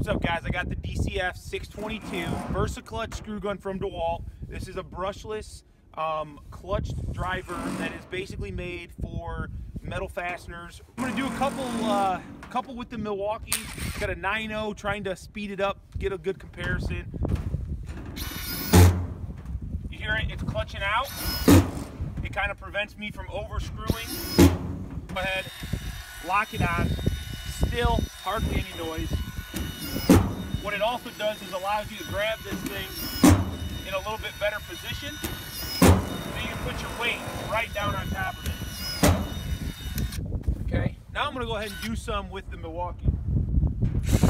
What's up, guys? I got the DCF 622 Versa Clutch Screw Gun from DeWalt. This is a brushless clutch driver that is basically made for metal fasteners. I'm gonna do a couple with the Milwaukee. It's got a 9.0, trying to speed it up, get a good comparison. You hear it? It's clutching out. It kind of prevents me from over-screwing. Go ahead, lock it on. Still, hardly any noise. What it also does is allows you to grab this thing in a little bit better position, so you can put your weight right down on top of it. Okay, now I'm going to go ahead and do some with the Milwaukee.